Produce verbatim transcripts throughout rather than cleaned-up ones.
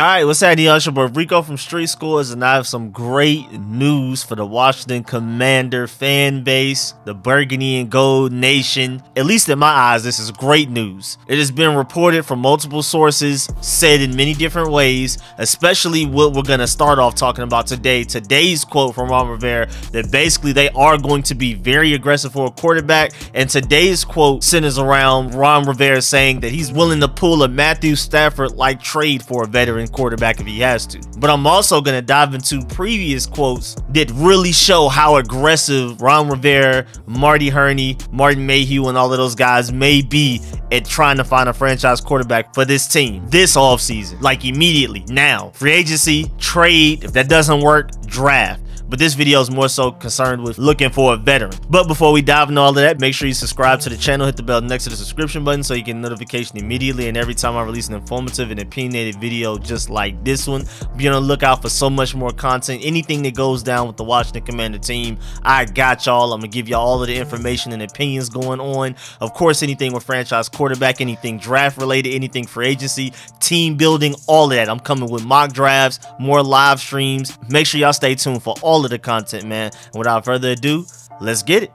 All right, what's that? It's your boy Rico from Street Scores, and I have some great news for the Washington Commander fan base, the Burgundy and Gold Nation. At least in my eyes, this is great news. It has been reported from multiple sources, said in many different ways, especially what we're going to start off talking about today. Today's quote from Ron Rivera, that basically they are going to be very aggressive for a quarterback. And today's quote centers around Ron Rivera saying that he's willing to pull a Matthew Stafford-like trade for a veteran quarterback if he has to. But I'm also going to dive into previous quotes that really show how aggressive Ron Rivera, Marty Herney, Martin Mayhew, and all of those guys may be at trying to find a franchise quarterback for this team this offseason. Like immediately, now. Free agency, trade, if that doesn't work, draft. But this video is more so concerned with looking for a veteran. But before we dive into all of that, make sure you subscribe to the channel, hit the bell next to the subscription button so you get a notification immediately. And every time I release an informative and opinionated video just like this one, be on the lookout for so much more content. Anything that goes down with the Washington Commander team, I got y'all. I'm gonna give y'all all of the information and opinions going on. Of course, anything with franchise quarterback, anything draft related, anything free agency, team building, all of that. I'm coming with mock drafts, more live streams. Make sure y'all stay tuned for all of the content, man. And without further ado, let's get it.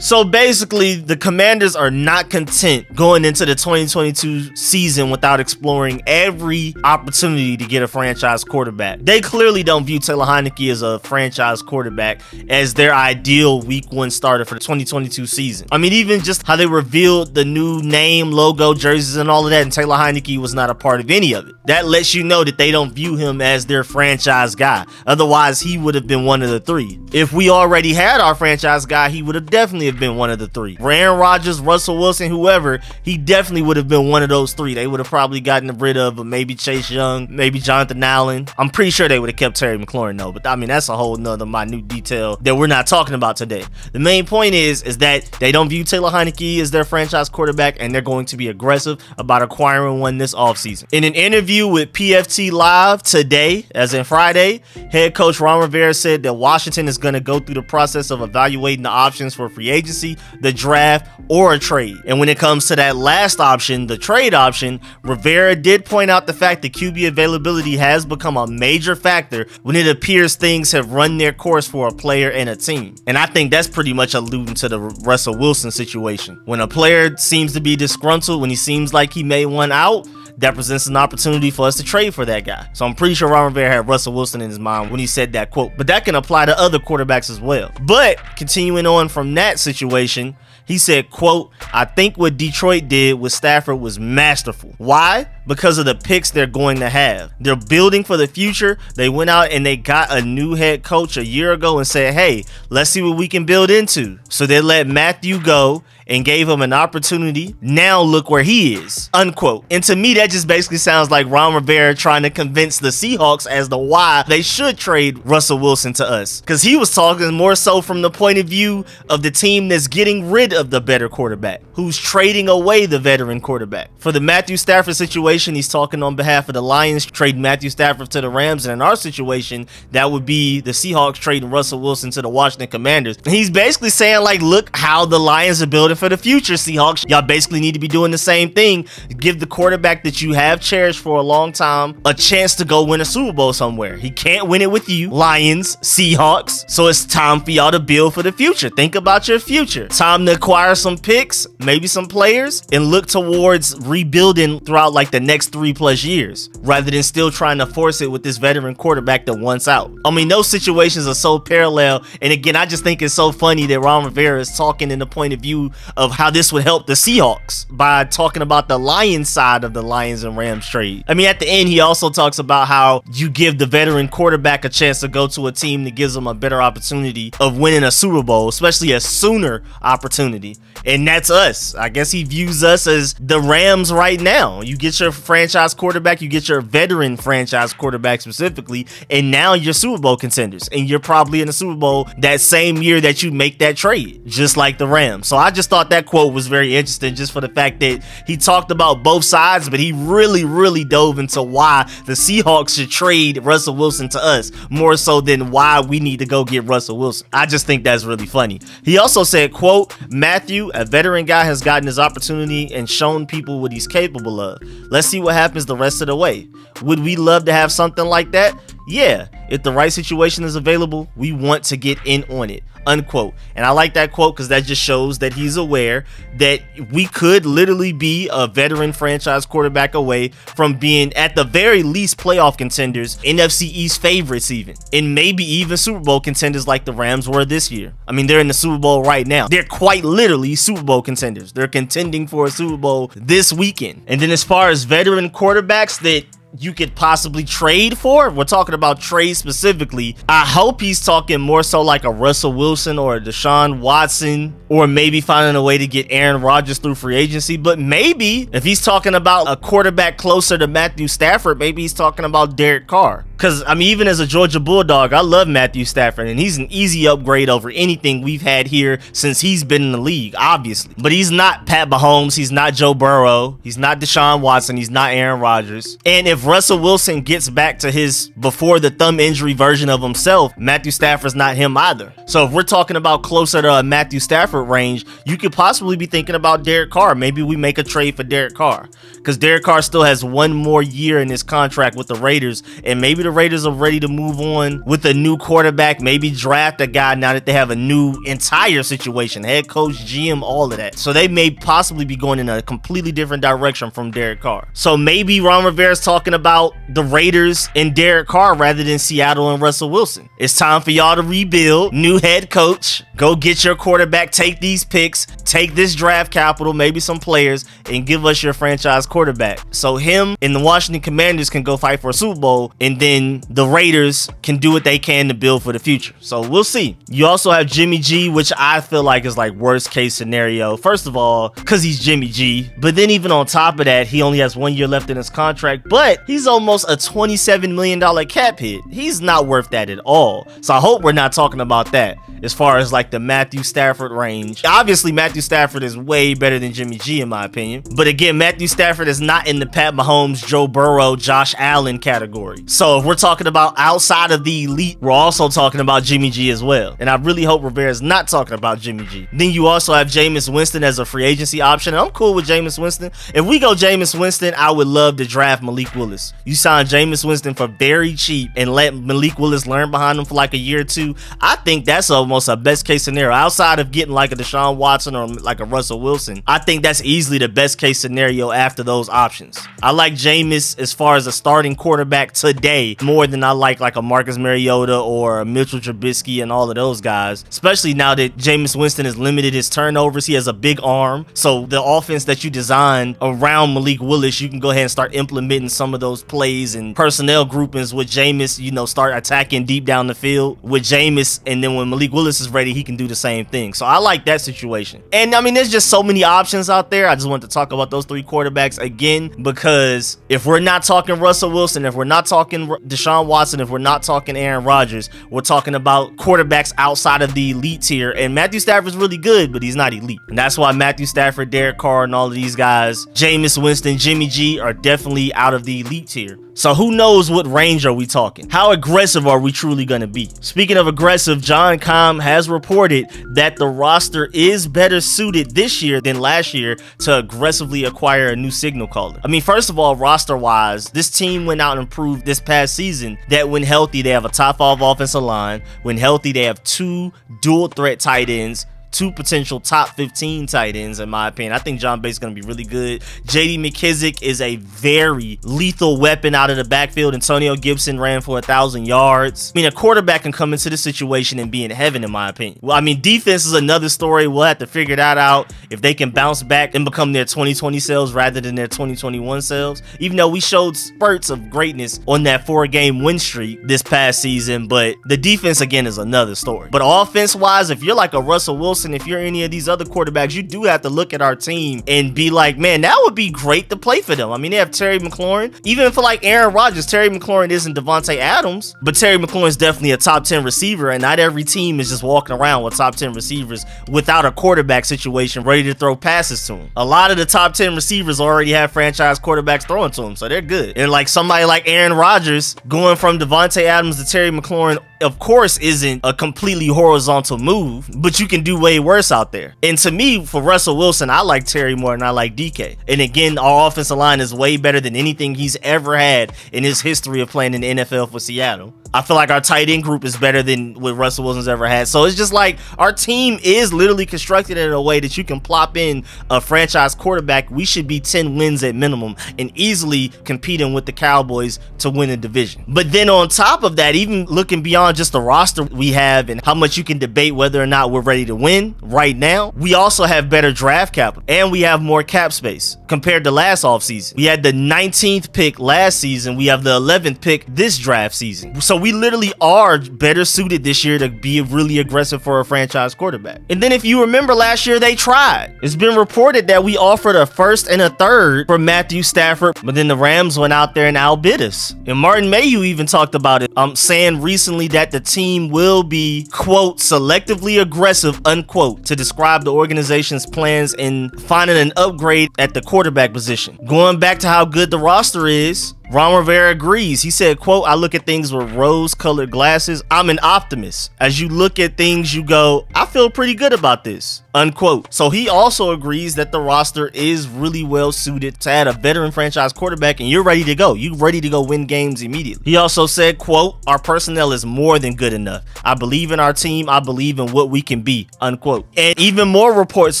So basically, the Commanders are not content going into the twenty twenty-two season without exploring every opportunity to get a franchise quarterback. They clearly don't view Taylor Heinicke as a franchise quarterback as their ideal week one starter for the twenty twenty-two season. I mean, even just how they revealed the new name, logo, jerseys, and all of that, and Taylor Heinicke was not a part of any of it. That lets you know that they don't view him as their franchise guy. Otherwise, he would have been one of the three. If we already had our franchise guy, he would have definitely been one of the three. Aaron Rodgers, Russell Wilson, whoever, he definitely would have been one of those three. They would have probably gotten rid of maybe Chase Young, maybe Jonathan Allen. I'm pretty sure they would have kept Terry McLaurin though, but I mean, that's a whole nother minute detail that we're not talking about today. The main point is, is that they don't view Taylor Heinicke as their franchise quarterback, and they're going to be aggressive about acquiring one this offseason. In an interview with P F T Live today, as in Friday, head coach Ron Rivera said that Washington is going to go through the process of evaluating the options for free agency, the draft, or a trade. And when it comes to that last option, the trade option, Rivera did point out the fact that Q B availability has become a major factor when it appears things have run their course for a player and a team. And I think that's pretty much alluding to the Russell Wilson situation. When a player seems to be disgruntled, when he seems like he may want out, that presents an opportunity for us to trade for that guy. So I'm pretty sure Ron Rivera had Russell Wilson in his mind when he said that quote, but that can apply to other quarterbacks as well. But continuing on from that situation, he said, quote, "I think what Detroit did with Stafford was masterful. Why? Because of the picks they're going to have. They're building for the future. They went out and they got a new head coach a year ago and said, hey, let's see what we can build into. So they let Matthew go and gave him an opportunity. Now look where he is," unquote. And to me, that just basically sounds like Ron Rivera trying to convince the Seahawks as to why they should trade Russell Wilson to us. Because he was talking more so from the point of view of the team that's getting rid of the better quarterback, who's trading away the veteran quarterback. For the Matthew Stafford situation, he's talking on behalf of the Lions, trading Matthew Stafford to the Rams. And in our situation, that would be the Seahawks trading Russell Wilson to the Washington Commanders. He's basically saying, like, look how the Lions are building for the future, Seahawks. Y'all basically need to be doing the same thing. Give the quarterback that you have cherished for a long time a chance to go win a Super Bowl somewhere. He can't win it with you, Lions, Seahawks. So it's time for y'all to build for the future. Think about your future. Time to acquire some picks, maybe some players, and look towards rebuilding throughout like the next three plus years, rather than still trying to force it with this veteran quarterback that wants out. I mean, those situations are so parallel. And again, I just think it's so funny that Ron Rivera is talking in the point of view of how this would help the Seahawks by talking about the Lions side of the Lions and Rams trade. I mean, at the end, he also talks about how you give the veteran quarterback a chance to go to a team that gives them a better opportunity of winning a Super Bowl, especially a sooner opportunity. And that's us. I guess he views us as the Rams right now. You get your franchise quarterback, you get your veteran franchise quarterback specifically, and now you're Super Bowl contenders. And you're probably in the Super Bowl that same year that you make that trade, just like the Rams. So I just thought that quote was very interesting, just for the fact that he talked about both sides, but he really, really dove into why the Seahawks should trade Russell Wilson to us, more so than why we need to go get Russell Wilson. I just think that's really funny. He also said, quote, Matthew, a veteran guy, has gotten his opportunity and shown people what he's capable of. Let's see what happens the rest of the way. Would we love to have something like that? Yeah, if the right situation is available, we want to get in on it, unquote. And I like that quote because that just shows that he's aware that we could literally be a veteran franchise quarterback away from being at the very least playoff contenders, N F C East favorites even, and maybe even Super Bowl contenders like the Rams were this year. I mean, they're in the Super Bowl right now. They're quite literally Super Bowl contenders. They're contending for a Super Bowl this weekend. And then as far as veteran quarterbacks that you could possibly trade for, we're talking about trade specifically, I hope he's talking more so like a Russell Wilson or a Deshaun Watson, or maybe finding a way to get Aaron Rodgers through free agency. But maybe if he's talking about a quarterback closer to Matthew Stafford, maybe he's talking about Derek Carr. Because I mean, even as a Georgia Bulldog, I love Matthew Stafford, and he's an easy upgrade over anything we've had here since he's been in the league, obviously. But he's not Pat Mahomes, he's not Joe Burrow, he's not Deshaun Watson, he's not Aaron Rodgers. And if Russell Wilson gets back to his before the thumb injury version of himself, Matthew Stafford's not him either. So if we're talking about closer to a Matthew Stafford range, you could possibly be thinking about Derek Carr. Maybe we make a trade for Derek Carr, because Derek Carr still has one more year in his contract with the Raiders, and maybe the Raiders are ready to move on with a new quarterback, maybe draft a guy now that they have a new entire situation, head coach, G M, all of that. So they may possibly be going in a completely different direction from Derek Carr. So maybe Ron Rivera's talking about the Raiders and Derek Carr rather than Seattle and Russell Wilson. It's time for y'all to rebuild. New head coach, go get your quarterback, take these picks, take this draft capital, maybe some players, and give us your franchise quarterback. So him and the Washington Commanders can go fight for a Super Bowl, and then the Raiders can do what they can to build for the future. So we'll see. You also have Jimmy G, which I feel like is like worst case scenario. First of all, because he's Jimmy G, but then even on top of that, he only has one year left in his contract, but he's almost a twenty-seven million dollar cap hit. He's not worth that at all. So I hope we're not talking about that as far as like the Matthew Stafford range. Obviously, Matthew Stafford is way better than Jimmy G in my opinion. But again, Matthew Stafford is not in the Pat Mahomes, Joe Burrow, Josh Allen category. So if we're talking about outside of the elite, we're also talking about Jimmy G as well. And I really hope Rivera's not talking about Jimmy G. Then you also have Jameis Winston as a free agency option. And I'm cool with Jameis Winston. If we go Jameis Winston, I would love to draft Malik Willis. You sign Jameis Winston for very cheap and let Malik Willis learn behind him for like a year or two. I think that's almost a best case scenario. Outside of getting like a Deshaun Watson or like a Russell Wilson, I think that's easily the best case scenario after those options. I like Jameis as far as a starting quarterback today more than I like like a Marcus Mariota or a Mitchell Trubisky and all of those guys, especially now that Jameis Winston has limited his turnovers. He has a big arm. So the offense that you design around Malik Willis, you can go ahead and start implementing some of those plays and personnel groupings with Jameis, you know, start attacking deep down the field with Jameis, and then when Malik Willis is ready, he can do the same thing. So I like that situation. And I mean, there's just so many options out there. I just wanted to talk about those three quarterbacks again, because if we're not talking Russell Wilson, if we're not talking Deshaun Watson, if we're not talking Aaron Rodgers, we're talking about quarterbacks outside of the elite tier. And Matthew Stafford's really good, but he's not elite. And that's why Matthew Stafford, Derek Carr, and all of these guys, Jameis Winston, Jimmy G, are definitely out of the elite tier. So who knows what range are we talking? How aggressive are we truly going to be? Speaking of aggressive, John Keim has reported that the roster is better suited this year than last year to aggressively acquire a new signal caller. I mean, first of all, roster-wise, this team went out and proved this past season that when healthy, they have a top five offensive line. When healthy, they have two dual threat tight ends, two potential top fifteen tight ends, in my opinion. I think John Bates is going to be really good. J D McKissick is a very lethal weapon out of the backfield. Antonio Gibson ran for one thousand yards. I mean, a quarterback can come into this situation and be in heaven, in my opinion. Well, I mean, defense is another story. We'll have to figure that out if they can bounce back and become their twenty twenty selves rather than their twenty twenty-one selves, even though we showed spurts of greatness on that four-game win streak this past season. But the defense, again, is another story. But offense-wise, if you're like a Russell Wilson, Watson, if you're any of these other quarterbacks, you do have to look at our team and be like, man, that would be great to play for them. I mean, they have Terry McLaurin. Even for like Aaron Rodgers, Terry McLaurin isn't Devontae Adams, but Terry McLaurin's definitely a top ten receiver, and not every team is just walking around with top ten receivers without a quarterback situation ready to throw passes to him. A lot of the top ten receivers already have franchise quarterbacks throwing to them, so they're good. And like somebody like Aaron Rodgers going from Devontae Adams to Terry McLaurin, of course, isn't a completely horizontal move, but you can do way worse out there. And to me, for Russell Wilson, I like Terry more than I like D K. And again, our offensive line is way better than anything he's ever had in his history of playing in the N F L for Seattle. I feel like our tight end group is better than what Russell Wilson's ever had. So it's just like our team is literally constructed in a way that you can plop in a franchise quarterback. We should be ten wins at minimum and easily competing with the Cowboys to win a division. But then on top of that, even looking beyond just the roster we have and how much you can debate whether or not we're ready to win right now, we also have better draft capital and we have more cap space compared to last offseason. We had the nineteenth pick last season. We have the eleventh pick this draft season. So we literally are better suited this year to be really aggressive for a franchise quarterback. And then if you remember last year, they tried. It's been reported that we offered a first and a third for Matthew Stafford, but then the Rams went out there and outbid us. And Martin Mayhew even talked about it, um, saying recently that the team will be, quote, selectively aggressive, unquote, to describe the organization's plans in finding an upgrade at the quarterback position. Going back to how good the roster is, Ron Rivera agrees. He said, quote, I look at things with rose-colored glasses. I'm an optimist. As you look at things, you go, I feel pretty good about this, unquote. So he also agrees that the roster is really well suited to add a veteran franchise quarterback, and you're ready to go. You're ready to go win games immediately. He also said, quote, our personnel is more than good enough. I believe in our team. I believe in what we can be, unquote. And even more reports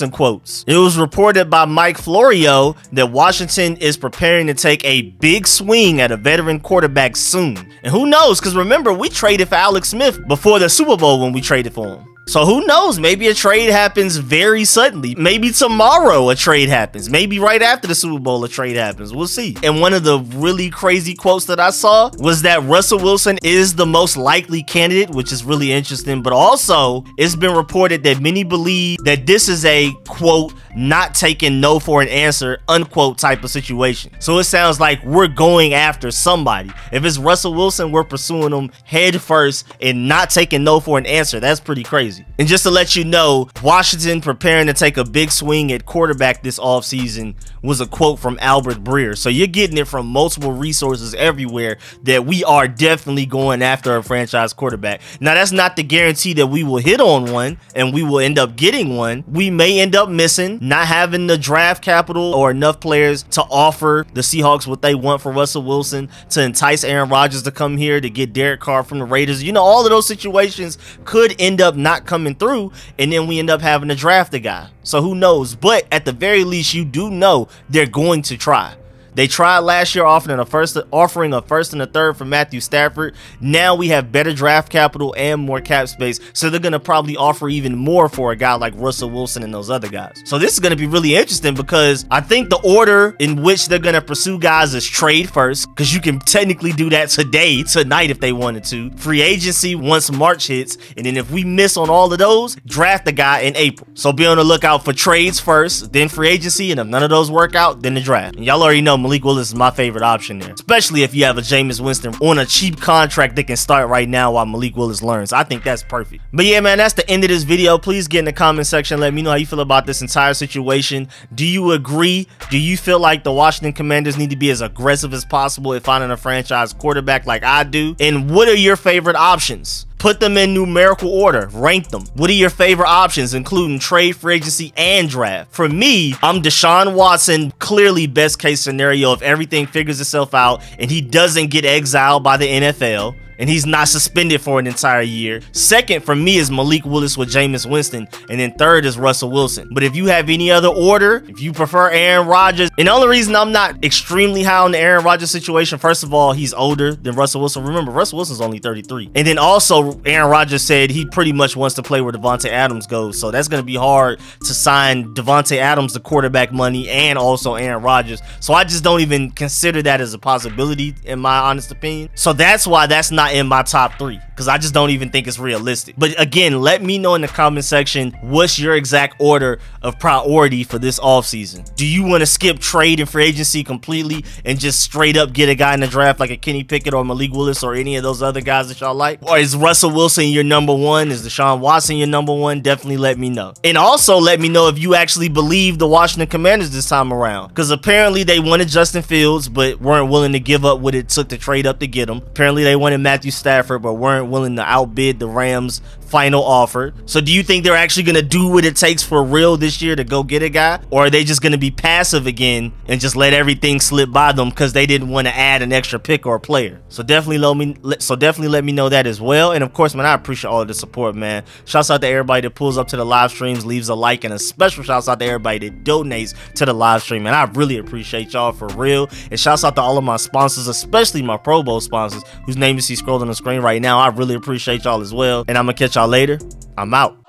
and quotes. It was reported by Mike Florio that Washington is preparing to take a big swing at a veteran quarterback soon. And who knows, because remember, we traded for Alex Smith before the Super Bowl when we traded for him. So who knows, maybe a trade happens very suddenly. Maybe tomorrow a trade happens. Maybe right after the Super Bowl a trade happens. We'll see. And one of the really crazy quotes that I saw was that Russell Wilson is the most likely candidate, which is really interesting. But also, it's been reported that many believe that this is a, quote, not taking no for an answer, unquote, type of situation. So it sounds like we're going after somebody. If it's Russell Wilson, we're pursuing him head first and not taking no for an answer. That's pretty crazy. And just to let you know, Washington preparing to take a big swing at quarterback this offseason was a quote from Albert Breer. So you're getting it from multiple resources everywhere that we are definitely going after a franchise quarterback. Now, that's not the guarantee that we will hit on one and we will end up getting one. We may end up missing, not having the draft capital or enough players to offer the Seahawks what they want for Russell Wilson, to entice Aaron Rodgers to come here, to get Derek Carr from the Raiders. You know, all of those situations could end up not coming through, and then we end up having to draft the guy. So who knows, but at the very least, you do know they're going to try. They tried last year offering a first offering a first and a third for Matthew Stafford. Now we have better draft capital and more cap space, so they're going to probably offer even more for a guy like Russell Wilson and those other guys. So this is going to be really interesting, because I think the order in which they're going to pursue guys is trade first, because you can technically do that today, tonight if they wanted to. Free agency once March hits, and then if we miss on all of those, draft the guy in April. So be on the lookout for trades first, then free agency, and if none of those work out, then the draft. And y'all already know Malik Willis is my favorite option there, especially if you have a Jameis Winston on a cheap contract that can start right now while Malik Willis learns. I think that's perfect. But yeah, man, that's the end of this video. Please get in the comment section. Let me know how you feel about this entire situation. Do you agree? Do you feel like the Washington Commanders need to be as aggressive as possible at finding a franchise quarterback like I do? And what are your favorite options? Put them in numerical order. Rank them. What are your favorite options, including trade, free agency, and draft? For me, I'm Deshaun Watson, clearly best case scenario if everything figures itself out and he doesn't get exiled by the N F L. And he's not suspended for an entire year. Second for me is Malik Willis with Jameis Winston. And then third is Russell Wilson. But if you have any other order, if you prefer Aaron Rodgers, and the only reason I'm not extremely high on the Aaron Rodgers situation, first of all, he's older than Russell Wilson. Remember, Russell Wilson's only thirty-three. And then also, Aaron Rodgers said he pretty much wants to play where Devontae Adams goes. So that's going to be hard to sign Devontae Adams the quarterback money and also Aaron Rodgers. So I just don't even consider that as a possibility, in my honest opinion. So that's why that's not not in my top three because I just don't even think it's realistic. But again, let me know in the comment section, what's your exact order of priority for this offseason? Do you want to skip trade and free agency completely and just straight up get a guy in the draft like a Kenny Pickett or Malik Willis or any of those other guys that y'all like? Or is Russell Wilson your number one? Is Deshaun Watson your number one? Definitely let me know. And also let me know if you actually believe the Washington Commanders this time around, because apparently they wanted Justin Fields but weren't willing to give up what it took to trade up to get him. Apparently they wanted Matthew Stafford but weren't willing to outbid the Rams' final offer. So do you think they're actually going to do what it takes for real this year to go get a guy? Or are they just going to be passive again and just let everything slip by them because they didn't want to add an extra pick or a player? So definitely let me so definitely let me know that as well. And of course, man, I appreciate all of the support, man. Shouts out to everybody that pulls up to the live streams, leaves a like, and a special shouts out to everybody that donates to the live stream. And I really appreciate y'all for real. And shouts out to all of my sponsors, especially my Pro Bowl sponsors, whose name you see scrolling on the screen right now. I really appreciate y'all as well. And I'm gonna catch y'all later. I'm out.